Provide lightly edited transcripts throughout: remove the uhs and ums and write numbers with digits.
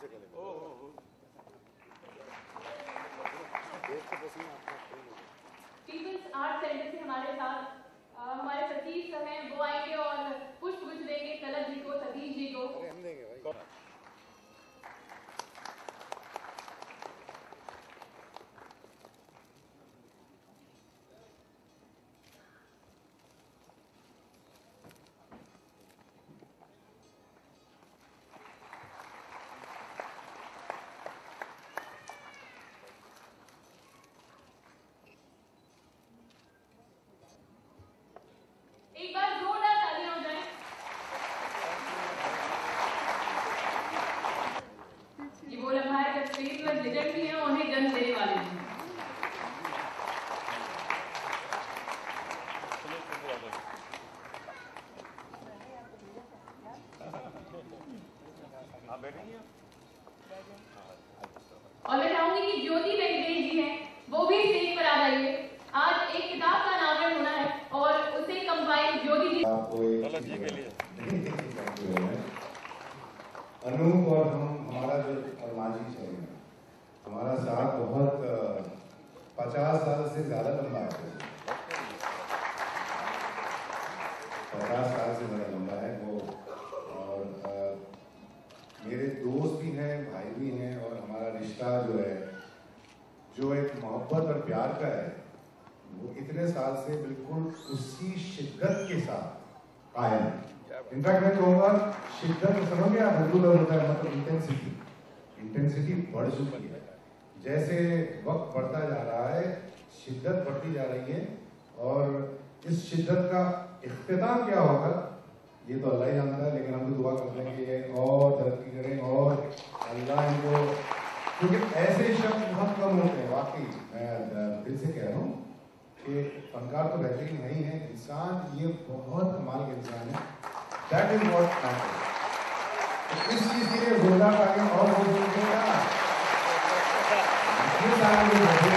से करेंगे। Peoples art centre से हमारे साथ हमारे सतीश सर हैं, वो आएंगे और पुष्प गुच्छ देंगे कलर जी को, सतीश जी को। हम देंगे भाई। और मैं चाहूंगी कि ज्योति वेंकटेश जी हैं, वो भी स्टेज पर आ जाइए। आज एक किताब का अनावरण होना है और उसे कंपाइल ज्योति जी के लिए। अनूप और हम, हमारा जो सामाजिक चैनल है, हमारा साथ बहुत 50 साल से ज्यादा लंबा है, 50 साल से ज्यादा लंबा है वो। और मेरे दोस्त भी हैं, भाई भी हैं, और हमारा रिश्ता जो है, जो एक मोहब्बत और प्यार का है, वो इतने साल से बिल्कुल उसी शिद्दत के साथ आया है। इनफैक्ट मैं कहूँगा शिद्दत समझिए आप, बिल्कुल होता है मतलब इंटेंसिटी बढ़ चुकी है। जैसे वक्त बढ़ता जा रहा है, शिद्दत बढ़ती जा रही है, और इस शिद्दत का इख्तिताम क्या होगा ये तो अल्लाह ही जानता है, लेकिन हम तो दुआ करते हैं कि और तरक्की करें और अल्लाह इनको, क्योंकि ऐसे शब्द बहुत कम होते हैं। वाकई मैं दिल से कह रहा हूँ कि फनकार तो बेहतरीन नहीं है इंसान, ये बहुत कमाल का इंसान है। That is what matters. इस चीज के लिए बोला पाएंगे और हो जाएगा। हम दुआ करते हैं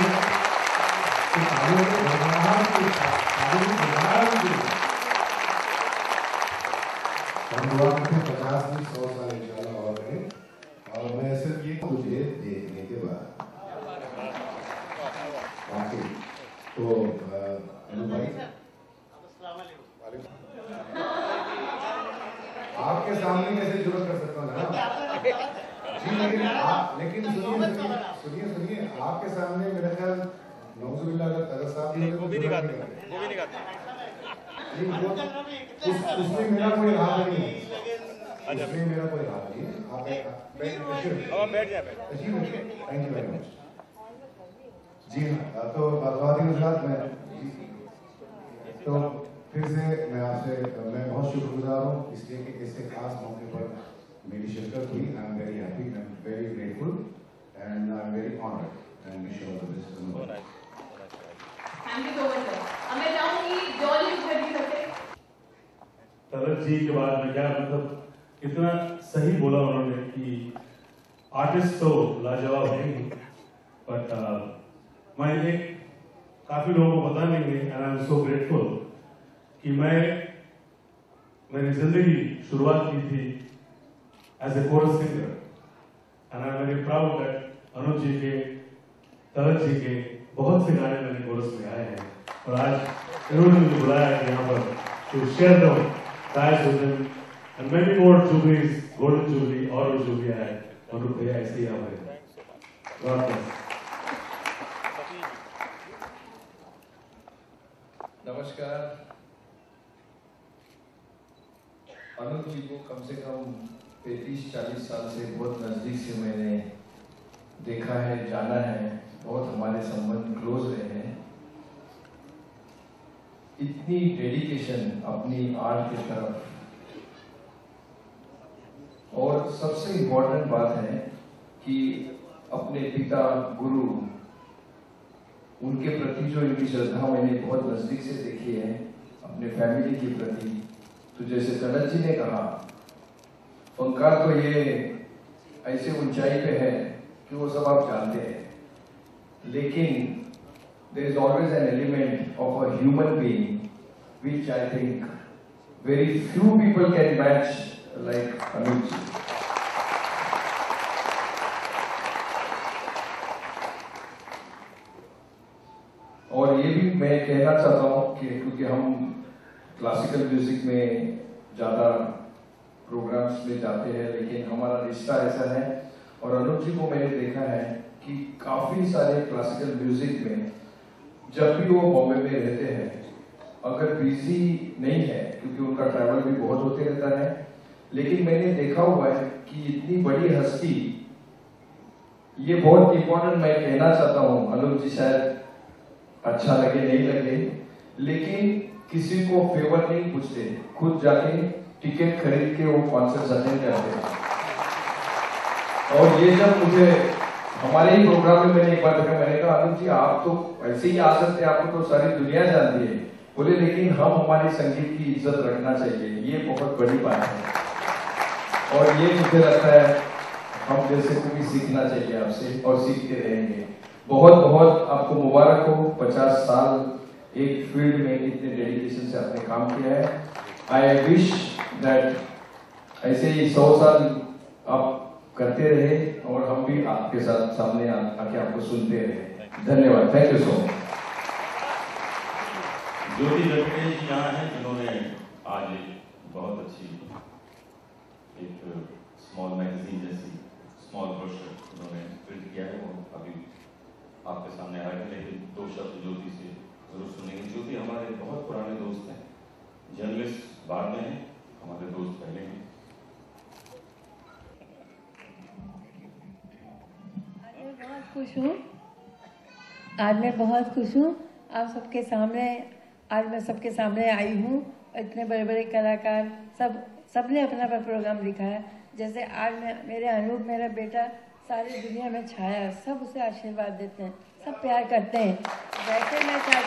50 से 100 साल इंशाल्लाह और रहे। और मैं सिर्फ ये मुझे देखने के बाद बाकी तो अनूप भाई आपके सामने कैसे जुड़ कर सकता हूँ जी, लेकिन सुनिए आपके सामने मेरा ख्याल नौजुबिल्ला अगर तरस साहब वो भी नहीं गाते उसमें मेरा कोई हाथ नहीं है, उसमें मेरा कोई हाथ नहीं है। आप बैठ जाए। जी थैंक यू वेरी मच। जी हाँ, तो बातवादी के साथ मैं तो फिर से मैं आपसे मैं बहुत शुक्रगुजार हूँ इसलिए कि इससे खास मौके पर मेरी शिरकत हुई। I am very happy, I am very grateful and I am very honoured and wish you all the best. Thank you so much sir. अब मैं चाहूंगी जॉली जी से। तरस जी के बाद में क्या मतलब कितना सही बोला उन्होंने कि आर्टिस्ट तो लाजवाब है, बट मैं एक काफी लोगों को पता नहीं है and I am so grateful कि मैं मेरी जिंदगी शुरुआत की थी as a chorus singer and I am very proud that Anup ji के, तरस जी के बहुत से गाने मैंने कोरस में आए हैं और आज इन्होंने मुझे बुलाया है यहाँ पर to share them prize with them and many more jubilees, golden jubilee और जुबली आए और भैया ऐसे ही हमारे नमस्कार। अनुप जी को कम से कम 35-40 साल से बहुत नजदीक से मैंने देखा है, जाना है, बहुत हमारे संबंध क्लोज रहे हैं। इतनी डेडिकेशन अपनी आर्ट की तरफ, और सबसे इम्पोर्टेंट बात है कि अपने पिता गुरु, उनके प्रति जो इनकी श्रद्धा मैंने बहुत नजदीक से देखी है, अपने फैमिली के प्रति। तो जैसे तरस जी ने कहा फनकार तो ये ऐसे ऊंचाई पे है कि वो सब आप जानते हैं, लेकिन there is always an element of a human being which I think very few people can match like Anup ji. ये भी मैं कहना चाहता हूँ कि क्योंकि हम क्लासिकल म्यूजिक में ज़्यादा प्रोग्राम्स में जाते हैं, लेकिन हमारा रिश्ता ऐसा है और अनुप जी को मैंने देखा है कि काफ़ी सारे क्लासिकल म्यूजिक में जब भी वो बॉम्बे में रहते हैं, अगर बिजी नहीं है क्योंकि उनका ट्रैवल भी बहुत होते रहता है, लेकिन मैंने देखा हुआ है कि इतनी बड़ी हस्ती, ये बहुत इम्पोर्टेंट मैं कहना चाहता हूँ, अनुप जी शायद अच्छा लगे नहीं लगे, लेकिन किसी को फेवर नहीं पूछते, खुद जाके टिकट खरीद के वो कॉन्सर्ट अटेंड करते हैं। और ये जब मुझे हमारे ही प्रोग्राम में मैंने एक बार देखा, मैंने कहा अनुप जी आप तो ऐसे ही आ सकते, आपको तो सारी दुनिया जानती है, बोले लेकिन हम हमारे संगीत की इज्जत रखना चाहिए, ये बहुत बड़ी बात है। और ये मुझे लगता है हम जैसे को भी सीखना चाहिए आपसे और सीखते रहेंगे। बहुत बहुत आपको मुबारक हो, 50 साल एक फील्ड में इतने डेडिकेशन से आपने काम किया है। आई विश दैट ऐसे ही 100 साल आप करते रहे और हम भी आपके साथ सामने आके आपको सुनते रहे। धन्यवाद, thank you so much. Jyoti Lakshmi ji यहाँ है जिन्होंने आज बहुत अच्छी एक स्मॉल मैगजीन जैसी स्मॉल ब्रोशर उन्होंने प्रिंट किया है, वो अभी आपके सामने आए हैं, लेकिन दो शब्द ज्योति से जरूर सुनेंगे। ज्योति हमारे बहुत पुराने दोस्त हैं, जर्नलिस्ट बाद में हैं, हमारे दोस्त पहले हैं। आज मैं बहुत खुश हूँ, आज मैं बहुत खुश हूँ आप सबके सामने, आज मैं सबके सामने आई हूँ। इतने बड़े बड़े कलाकार सबने अपना अपना प्रोग्राम दिखाया, जैसे आज मेरे अनूप मेरा बेटा सारी दुनिया में छाया, सब उसे आशीर्वाद देते हैं, सब प्यार करते हैं। वैसे मैं